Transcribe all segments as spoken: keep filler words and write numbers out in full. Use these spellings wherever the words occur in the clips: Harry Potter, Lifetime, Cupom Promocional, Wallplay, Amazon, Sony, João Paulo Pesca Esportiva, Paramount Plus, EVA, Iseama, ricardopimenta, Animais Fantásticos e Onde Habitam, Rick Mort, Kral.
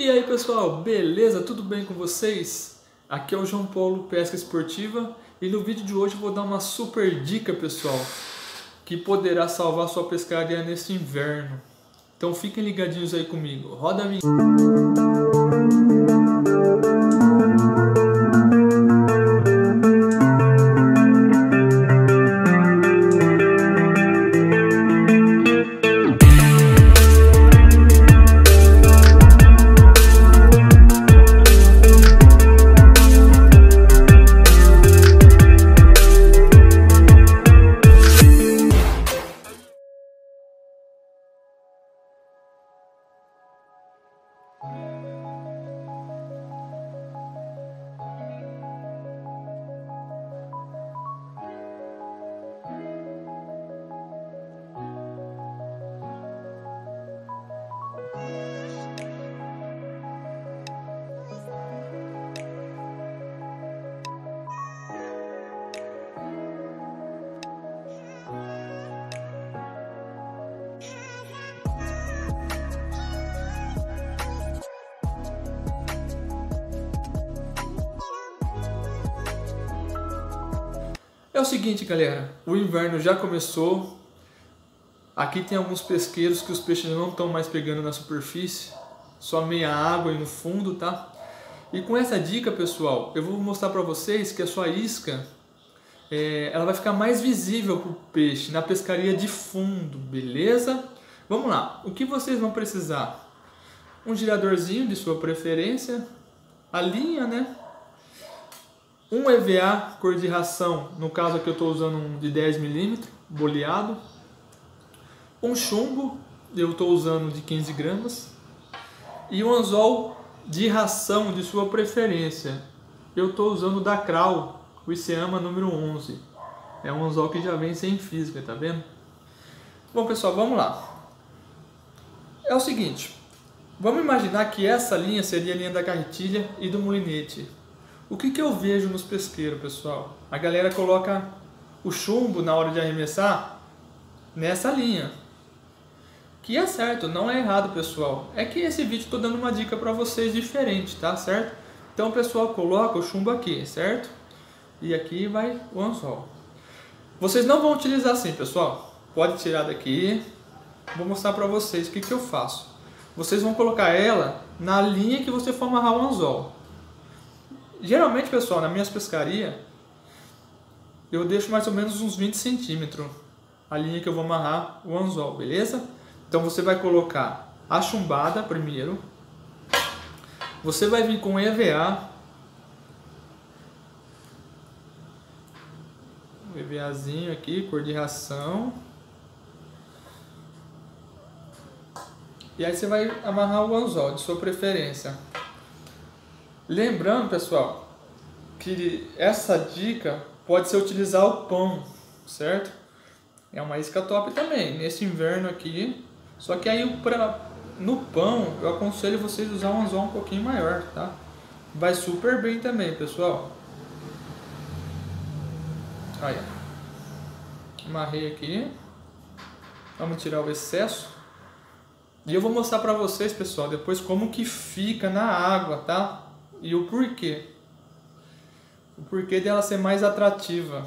E aí pessoal, beleza? Tudo bem com vocês? Aqui é o João Paulo Pesca Esportiva e no vídeo de hoje eu vou dar uma super dica, pessoal, que poderá salvar sua pescaria neste inverno. Então fiquem ligadinhos aí comigo. Roda a minha... É o seguinte, galera, o inverno já começou, aqui tem alguns pesqueiros que os peixes não estão mais pegando na superfície, só meia água aí no fundo, tá? E com essa dica, pessoal, eu vou mostrar para vocês que a sua isca, é, ela vai ficar mais visível para o peixe na pescaria de fundo, beleza? Vamos lá, o que vocês vão precisar? Um giradorzinho de sua preferência, a linha, né? Um E V A cor de ração, no caso aqui eu estou usando um de dez milímetros, boleado. Um chumbo, eu estou usando de quinze gramas. E um anzol de ração de sua preferência. Eu estou usando da Kral, o Iseama número onze. É um anzol que já vem sem física, tá vendo? Bom pessoal, vamos lá. É o seguinte, vamos imaginar que essa linha seria a linha da carretilha e do molinete. O que, que eu vejo nos pesqueiros, pessoal? A galera coloca o chumbo na hora de arremessar nessa linha. Que é certo, não é errado, pessoal. É que esse vídeo estou dando uma dica para vocês diferente, tá certo? Então, pessoal, coloca o chumbo aqui, certo? E aqui vai o anzol. Vocês não vão utilizar assim, pessoal. Pode tirar daqui. Vou mostrar para vocês o que, que eu faço. Vocês vão colocar ela na linha que você for amarrar o anzol. Geralmente, pessoal, na minha pescaria, eu deixo mais ou menos uns vinte centímetros a linha que eu vou amarrar o anzol, beleza? Então você vai colocar a chumbada primeiro. Você vai vir com E V A. Um EVAzinho aqui, cor de ração. E aí você vai amarrar o anzol de sua preferência. Lembrando, pessoal, que essa dica pode ser utilizar o pão, certo? É uma isca top também, nesse inverno aqui. Só que aí pra, no pão, eu aconselho vocês a usar um anzol um pouquinho maior, tá? Vai super bem também, pessoal. Aí, amarrei aqui. Vamos tirar o excesso. E eu vou mostrar pra vocês, pessoal, depois como que fica na água, tá? E o porquê. O porquê dela ser mais atrativa.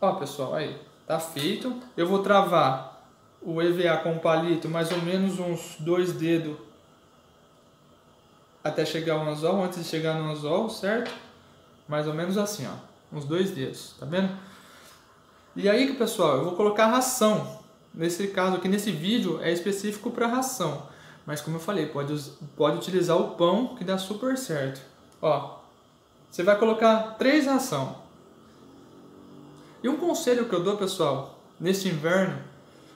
Ó pessoal, aí. Tá feito. Eu vou travar o E V A com o palito mais ou menos uns dois dedos até chegar no anzol, antes de chegar no anzol, certo? Mais ou menos assim, ó. Uns dois dedos, tá vendo? E aí, pessoal, eu vou colocar ração. Nesse caso aqui, nesse vídeo, é específico para ração. Mas como eu falei, pode, pode utilizar o pão que dá super certo. Ó, você vai colocar três rações. E um conselho que eu dou, pessoal, neste inverno,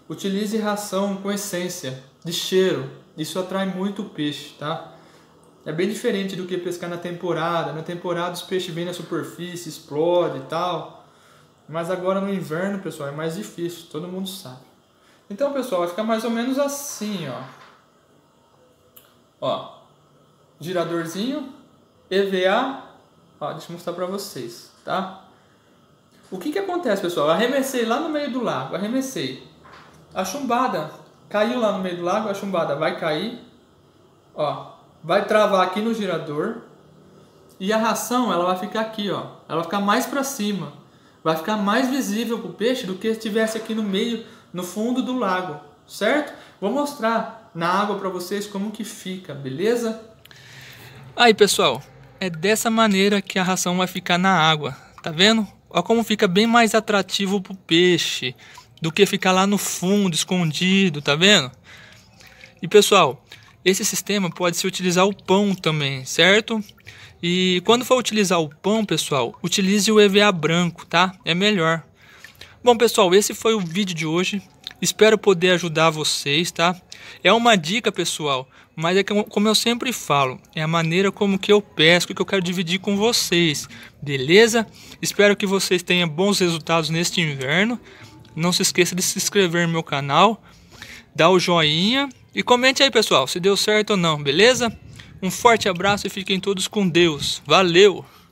utilize ração com essência, de cheiro. Isso atrai muito o peixe, tá? É bem diferente do que pescar na temporada. Na temporada os peixes vêm na superfície, explode e tal. Mas agora no inverno, pessoal, é mais difícil, todo mundo sabe. Então, pessoal, vai ficar mais ou menos assim, ó. Ó, giradorzinho, E V A, ó, deixa eu mostrar pra vocês, tá? O que que acontece, pessoal? Eu arremessei lá no meio do lago, arremessei. A chumbada Caiu lá no meio do lago, a chumbada vai cair, ó, vai travar aqui no girador e a ração ela vai ficar aqui, ó, ela vai ficar mais para cima, vai ficar mais visível para o peixe do que se estivesse aqui no meio, no fundo do lago, certo? Vou mostrar na água para vocês como que fica, beleza? Aí pessoal, é dessa maneira que a ração vai ficar na água, tá vendo? Olha como fica bem mais atrativo para o peixe do que ficar lá no fundo, escondido, tá vendo? E pessoal, esse sistema pode se utilizar o pão também, certo? E quando for utilizar o pão, pessoal, utilize o E V A branco, tá? É melhor. Bom, pessoal, esse foi o vídeo de hoje. Espero poder ajudar vocês, tá? É uma dica, pessoal, mas é que, como eu sempre falo, é a maneira como que eu pesco que eu quero dividir com vocês, beleza? Espero que vocês tenham bons resultados neste inverno. Não se esqueça de se inscrever no meu canal, dá o joinha e comente aí, pessoal, se deu certo ou não, beleza? Um forte abraço e fiquem todos com Deus. Valeu!